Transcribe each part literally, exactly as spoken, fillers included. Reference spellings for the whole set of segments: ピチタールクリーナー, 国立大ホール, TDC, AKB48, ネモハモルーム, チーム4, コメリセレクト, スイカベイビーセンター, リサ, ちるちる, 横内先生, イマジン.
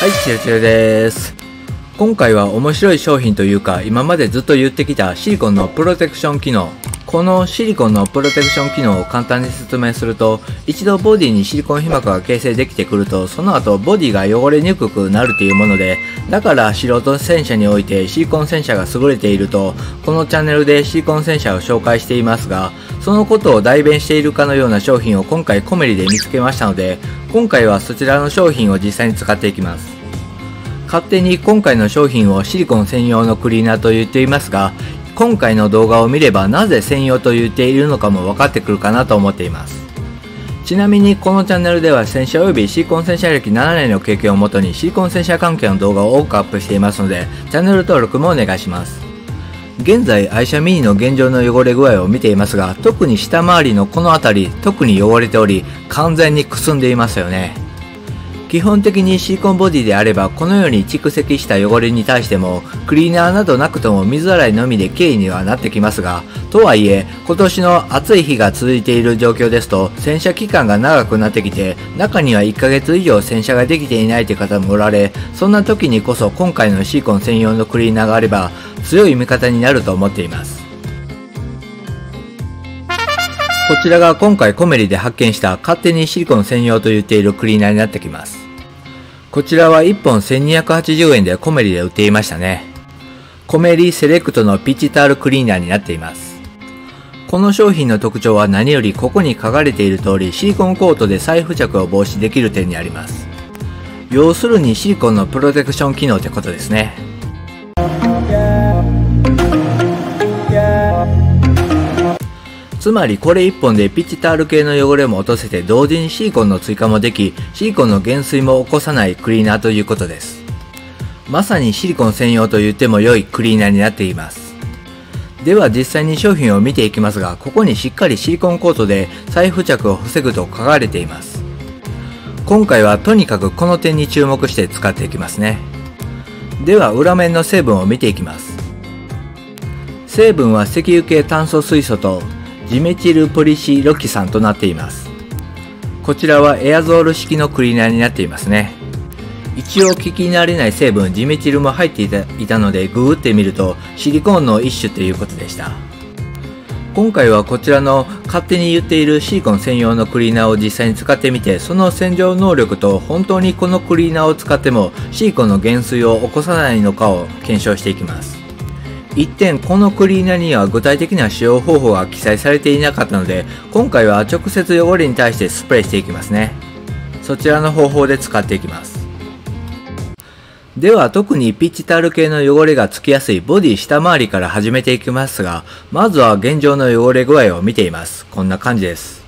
はい、ちるちるです。今回は面白い商品というか、今までずっと言ってきたシリコンのプロテクション機能。このシリコンのプロテクション機能を簡単に説明すると、一度ボディにシリコン皮膜が形成できてくると、その後ボディが汚れにくくなるというもので、だから素人洗車においてシリコン洗車が優れていると、このチャンネルでシリコン洗車を紹介していますが、そのことを代弁しているかのような商品を今回コメリで見つけましたので、今回はそちらの商品を実際に使っていきます。勝手に今回の商品をシリコン専用のクリーナーと言っていますが、今回の動画を見ればなぜ専用と言っているのかも分かってくるかなと思っています。ちなみにこのチャンネルでは洗車及びシリコン洗車歴ななねんの経験をもとにシリコン洗車関係の動画を多くアップしていますので、チャンネル登録もお願いします。現在愛車ミニの現状の汚れ具合を見ていますが、特に下回りのこの辺り特に汚れており、完全にくすんでいますよね。基本的にシリコンボディであればこのように蓄積した汚れに対してもクリーナーなどなくとも水洗いのみできれいにはなってきますが、とはいえ今年の暑い日が続いている状況ですと洗車期間が長くなってきて、中にはいっかげつ以上洗車ができていないという方もおられ、そんな時にこそ今回のシリコン専用のクリーナーがあれば強い味方になると思っています。こちらが今回コメリで発見した勝手にシリコン専用と言っているクリーナーになってきます。こちらはいっぽんせんにひゃくはちじゅうえんでコメリで売っていましたね。コメリセレクトのピチタールクリーナーになっています。この商品の特徴は何よりここに書かれている通りシリコンコートで再付着を防止できる点にあります。要するにシリコンのプロテクション機能ってことですね。つまりこれいっぽんでピチタール系の汚れも落とせて、同時にシリコンの追加もでき、シリコンの減衰も起こさないクリーナーということです。まさにシリコン専用と言っても良いクリーナーになっています。では実際に商品を見ていきますが、ここにしっかりシリコンコートで再付着を防ぐと書かれています。今回はとにかくこの点に注目して使っていきますね。では裏面の成分を見ていきます。成分は石油系炭素水素とジメチルポリシロキ酸となっています。こちらはエアゾール式のクリーナーになっていますね。一応聞き慣れない成分ジメチルも入ってい た, いたのでググってみるとシリコンの一種ということでした。今回はこちらの勝手に言っているシリコン専用のクリーナーを実際に使ってみて、その洗浄能力と本当にこのクリーナーを使ってもシリコンの減衰を起こさないのかを検証していきます。一点、このクリーナーには具体的な使用方法が記載されていなかったので、今回は直接汚れに対してスプレーしていきますね。そちらの方法で使っていきます。では特にピチタール系の汚れがつきやすいボディ下回りから始めていきますが、まずは現状の汚れ具合を見ています。こんな感じです。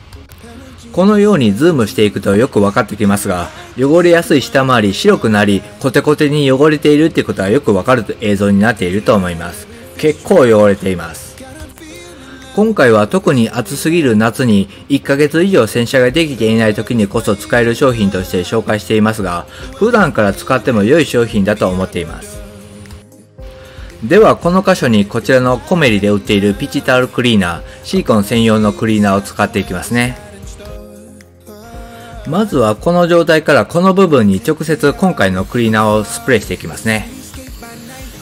このようにズームしていくとよく分かってきますが、汚れやすい下回り、白くなりコテコテに汚れているってことはよく分かる映像になっていると思います。結構汚れています。今回は特に暑すぎる夏にいっかげつ以上洗車ができていない時にこそ使える商品として紹介していますが、普段から使っても良い商品だと思っています。ではこの箇所にこちらのコメリで売っているピチタールクリーナー、シリコン専用のクリーナーを使っていきますね。まずはこの状態からこの部分に直接今回のクリーナーをスプレーしていきますね。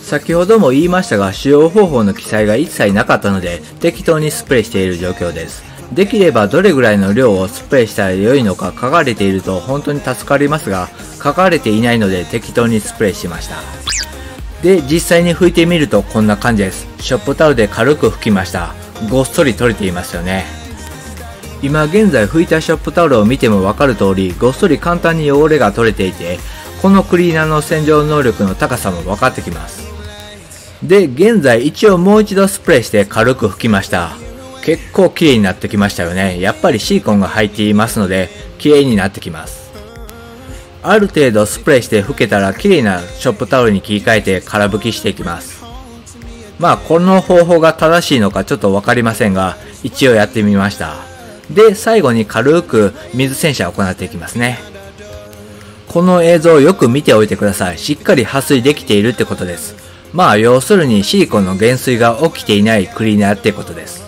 先ほども言いましたが、使用方法の記載が一切なかったので適当にスプレーしている状況です。できればどれぐらいの量をスプレーしたら良いのか書かれていると本当に助かりますが、書かれていないので適当にスプレーしました。で実際に拭いてみるとこんな感じです。ショップタオルで軽く拭きました。ごっそり取れていますよね。今現在拭いたショップタオルを見ても分かる通り、ごっそり簡単に汚れが取れていて、このクリーナーの洗浄能力の高さも分かってきます。で、現在一応もう一度スプレーして軽く拭きました。結構綺麗になってきましたよね。やっぱりシリコンが入っていますので、綺麗になってきます。ある程度スプレーして拭けたら綺麗なショップタオルに切り替えて空拭きしていきます。まあ、この方法が正しいのかちょっとわかりませんが、一応やってみました。で、最後に軽く水洗車を行っていきますね。この映像をよく見ておいてください。しっかり撥水できているってことです。まあ要するにシリコンの減衰が起きていないクリーナーってことです。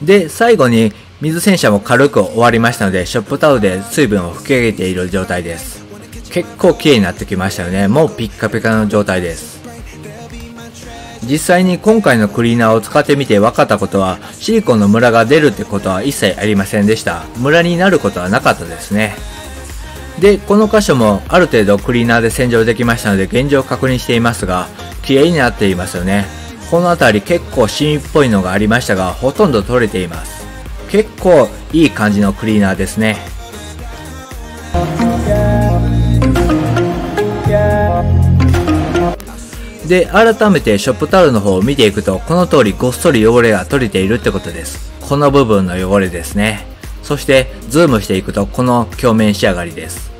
で最後に水洗車も軽く終わりましたので、ショップタオルで水分を拭き上げている状態です。結構綺麗になってきましたよね。もうピッカピカの状態です。実際に今回のクリーナーを使ってみて分かったことは、シリコンのムラが出るってことは一切ありませんでした。ムラになることはなかったですね。で、この箇所もある程度クリーナーで洗浄できましたので現状確認していますが、綺麗になっていますよね。この辺り結構シミっぽいのがありましたが、ほとんど取れています。結構いい感じのクリーナーですね。で、改めてショップタオルの方を見ていくと、この通りごっそり汚れが取れているってことです。この部分の汚れですね。そしてズームしていくとこの鏡面仕上がりです。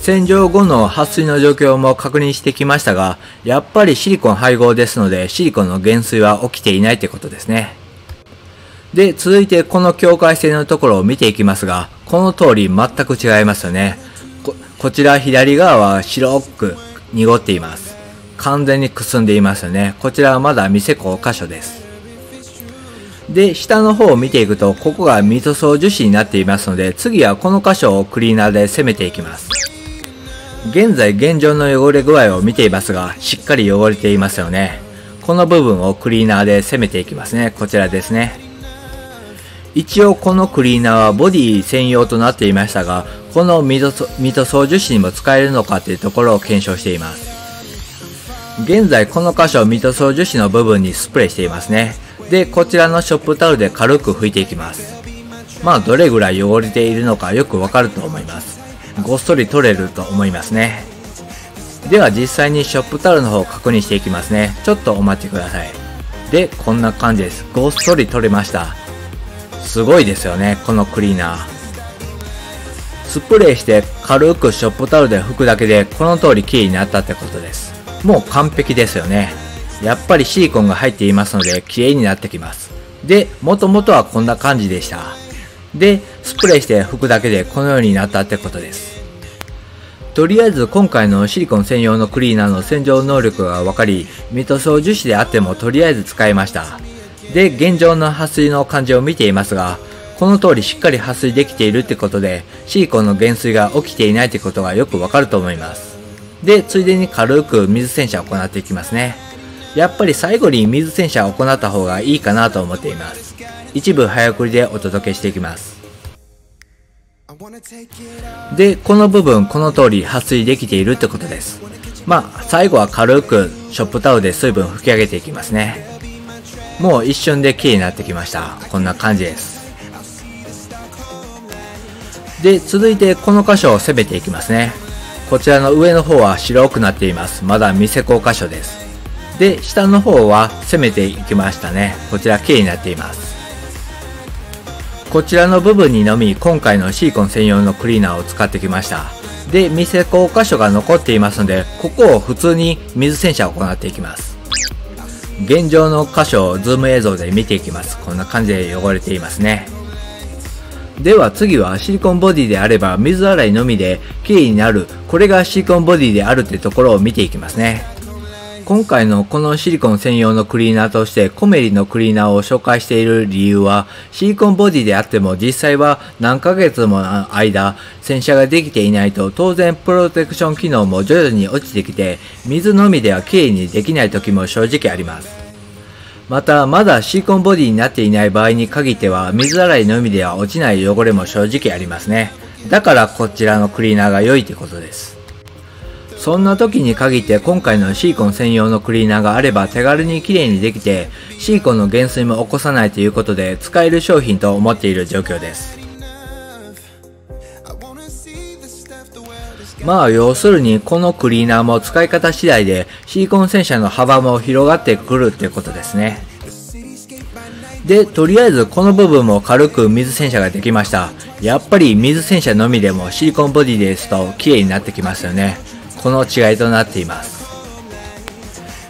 洗浄後の撥水の状況も確認してきましたが、やっぱりシリコン配合ですのでシリコンの減衰は起きていないってことですね。で、続いてこの境界線のところを見ていきますが、この通り全く違いますよね。 こ, こちら左側は白く濁っています。完全にくすんでいますよね。こちらはまだ未施工箇所です。で、下の方を見ていくと、ここが未塗装樹脂になっていますので、次はこの箇所をクリーナーで攻めていきます。現在現状の汚れ具合を見ていますが、しっかり汚れていますよね。この部分をクリーナーで攻めていきますね。こちらですね。一応このクリーナーはボディ専用となっていましたが、この未塗装樹脂にも使えるのかというところを検証しています。現在この箇所を未塗装樹脂の部分にスプレーしていますね。で、こちらのショップタオルで軽く拭いていきます。まあどれぐらい汚れているのかよくわかると思います。ごっそり取れると思いますね。では実際にショップタオルの方を確認していきますね。ちょっとお待ちください。で、こんな感じです。ごっそり取れました。すごいですよね、このクリーナー。スプレーして軽くショップタオルで拭くだけでこの通り綺麗になったってことです。もう完璧ですよね。やっぱりシリコンが入っていますので綺麗になってきます。で、もともとはこんな感じでした。で、スプレーして拭くだけでこのようになったってことです。とりあえず今回のシリコン専用のクリーナーの洗浄能力が分かり、未塗装樹脂であってもとりあえず使えました。で、現状の撥水の感じを見ていますが、この通りしっかり撥水できているってことで、シリコンの減衰が起きていないってことがよく分かると思います。で、ついでに軽く水洗車を行っていきますね。やっぱり最後に水洗車を行った方がいいかなと思っています。一部早送りでお届けしていきます。で、この部分この通り撥水できているってことです。まあ最後は軽くショップタオルで水分拭き上げていきますね。もう一瞬で綺麗になってきました。こんな感じです。で、続いてこの箇所を攻めていきますね。こちらの上の方は白くなっています。まだ未施工箇所です。で、下の方は攻めていきましたね。こちら綺麗になっています。こちらの部分にのみ今回のシリコン専用のクリーナーを使ってきました。で、未施工箇所が残っていますので、ここを普通に水洗車を行っていきます。現状の箇所をズーム映像で見ていきます。こんな感じで汚れていますね。では次はシリコンボディであれば水洗いのみで綺麗になる、これがシリコンボディであるってところを見ていきますね。今回のこのシリコン専用のクリーナーとしてコメリのクリーナーを紹介している理由は、シリコンボディであっても実際は何ヶ月もの間洗車ができていないと、当然プロテクション機能も徐々に落ちてきて、水のみでは綺麗にできない時も正直あります。また、まだシリコンボディになっていない場合に限っては、水洗いのみでは落ちない汚れも正直ありますね。だからこちらのクリーナーが良いってことです。そんな時に限って今回のシリコン専用のクリーナーがあれば手軽に綺麗にできて、シリコンの減衰も起こさないということで使える商品と思っている状況です。まあ要するにこのクリーナーも使い方次第でシリコン洗車の幅も広がってくるってことですね。で、とりあえずこの部分も軽く水洗車ができました。やっぱり水洗車のみでもシリコンボディですと綺麗になってきますよね。この違いとなっています。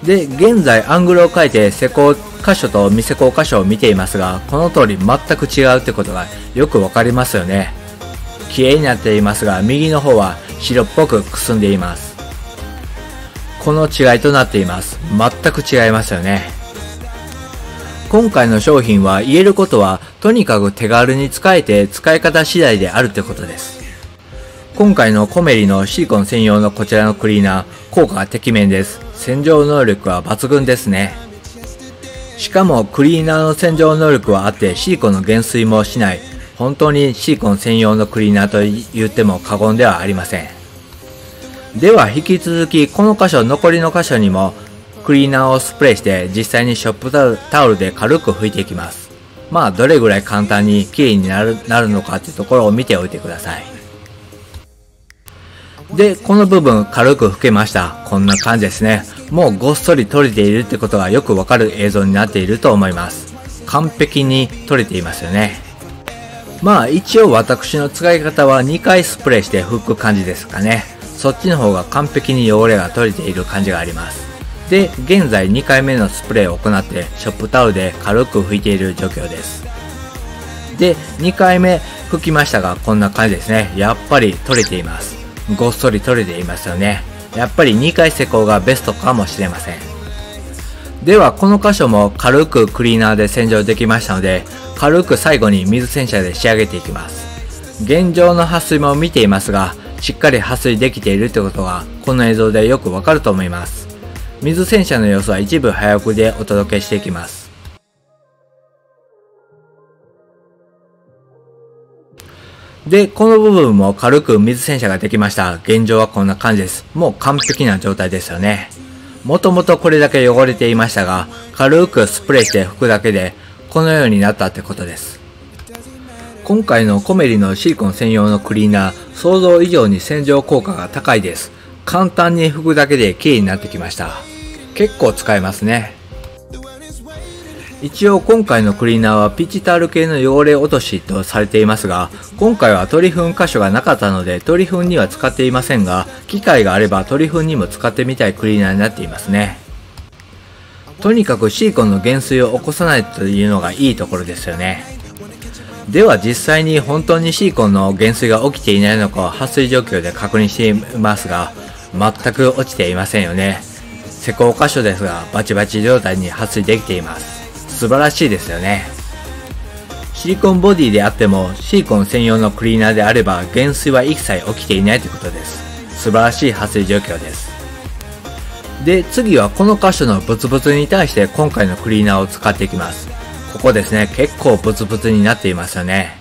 で、現在アングルを変えて施工箇所と未施工箇所を見ていますが、この通り全く違うってことがよくわかりますよね。綺麗になっていますが、右の方は白っぽくくすんでいます。この違いとなっています。全く違いますよね。今回の商品は言えることはとにかく手軽に使えて使い方次第であるってことです。今回のコメリのシリコン専用のこちらのクリーナー、効果はてきめんです。洗浄能力は抜群ですね。しかもクリーナーの洗浄能力はあってシリコンの減衰もしない、本当にシリコン専用のクリーナーと言っても過言ではありません。では引き続きこの箇所、残りの箇所にもクリーナーをスプレーして実際にショップタオルで軽く拭いていきます。まあどれぐらい簡単にきれいになる、なるのかっていうところを見ておいてください。で、この部分軽く拭けました。こんな感じですね。もうごっそり取れているってことがよくわかる映像になっていると思います。完璧に取れていますよね。まあ一応私の使い方はにかいスプレーして拭く感じですかね。そっちの方が完璧に汚れが取れている感じがあります。で、現在にかいめのスプレーを行ってショップタオルで軽く拭いている状況です。で、にかいめ拭きましたがこんな感じですね。やっぱり取れています。ごっそり取れていますよね。やっぱりにかい施工がベストかもしれません。ではこの箇所も軽くクリーナーで洗浄できましたので、軽く最後に水洗車で仕上げていきます。現状の撥水も見ていますが、しっかり撥水できているってことがこの映像でよくわかると思います。水洗車の様子は一部早送りでお届けしていきます。で、この部分も軽く水洗車ができました。現状はこんな感じです。もう完璧な状態ですよね。もともとこれだけ汚れていましたが、軽くスプレーして拭くだけで、このようになったってことです。今回のコメリのシリコン専用のクリーナー、想像以上に洗浄効果が高いです。簡単に拭くだけで綺麗になってきました。結構使えますね。一応今回のクリーナーはピチタール系の汚れ落としとされていますが、今回は取り粉箇所がなかったので取り粉には使っていませんが、機会があれば取り粉にも使ってみたいクリーナーになっていますね。とにかくシリコンの減衰を起こさないというのがいいところですよね。では実際に本当にシリコンの減衰が起きていないのかを撥水状況で確認していますが、全く落ちていませんよね。施工箇所ですがバチバチ状態に撥水できています。素晴らしいですよね。シリコンボディであってもシリコン専用のクリーナーであれば減衰は一切起きていないということです。素晴らしい撥水状況です。で、次はこの箇所のブツブツに対して今回のクリーナーを使っていきます。ここですね、結構ブツブツになっていますよね。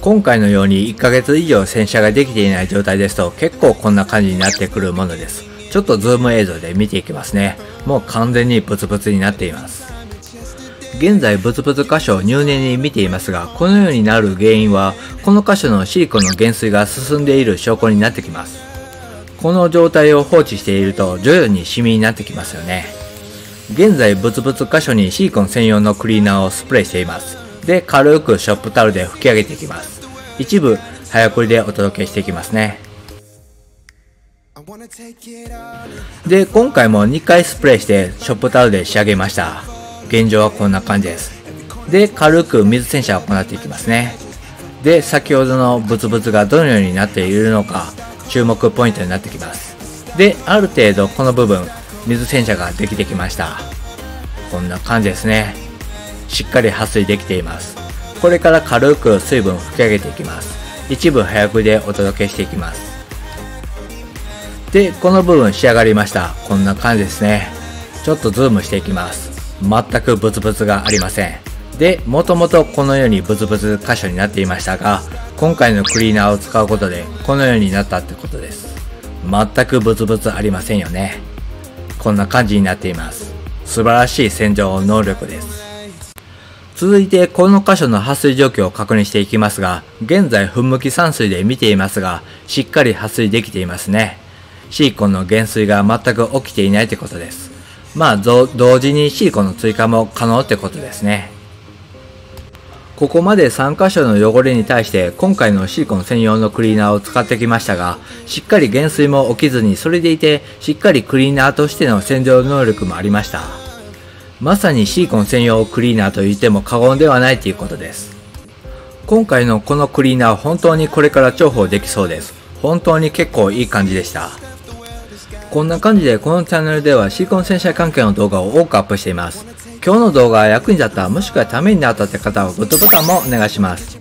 今回のようにいっかげつ以上洗車ができていない状態ですと結構こんな感じになってくるものです。ちょっとズーム映像で見ていきますね。もう完全にブツブツになっています。現在ブツブツ箇所を入念に見ていますが、このようになる原因はこの箇所のシリコンの減衰が進んでいる証拠になってきます。この状態を放置していると徐々にシミになってきますよね。現在ブツブツ箇所にシリコン専用のクリーナーをスプレーしています。で、軽くショップタオルで拭き上げていきます。一部早送りでお届けしていきますね。で、今回もにかいスプレーしてショップタオルで仕上げました。現状はこんな感じです。で、軽く水洗車を行っていきますね。で、先ほどのブツブツがどのようになっているのか注目ポイントになってきます。で、ある程度この部分水洗車ができてきました。こんな感じですね。しっかり撥水できています。これから軽く水分を吹き上げていきます。一部早送りでお届けしていきます。で、この部分仕上がりました。こんな感じですね。ちょっとズームしていきます。全くブツブツがありません。で、もともとこのようにブツブツ箇所になっていましたが、今回のクリーナーを使うことでこのようになったってことです。全くブツブツありませんよね。こんな感じになっています。素晴らしい洗浄能力です。続いてこの箇所の撥水状況を確認していきますが、現在噴霧器散水で見ていますが、しっかり撥水できていますね。シリコンの減衰が全く起きていないってことです。まあ、同時にシリコンの追加も可能ってことですね。ここまでさんかしょの汚れに対して今回のシリコン専用のクリーナーを使ってきましたが、しっかり減衰も起きずに、それでいてしっかりクリーナーとしての洗浄能力もありました。まさにシリコン専用クリーナーと言っても過言ではないということです。今回のこのクリーナー、本当にこれから重宝できそうです。本当に結構いい感じでした。こんな感じでこのチャンネルではシリコン洗車関係の動画を多くアップしています。今日の動画が役に立った、もしくはためになったって方はグッドボタンもお願いします。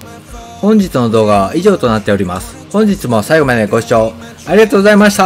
本日の動画は以上となっております。本日も最後までご視聴ありがとうございました。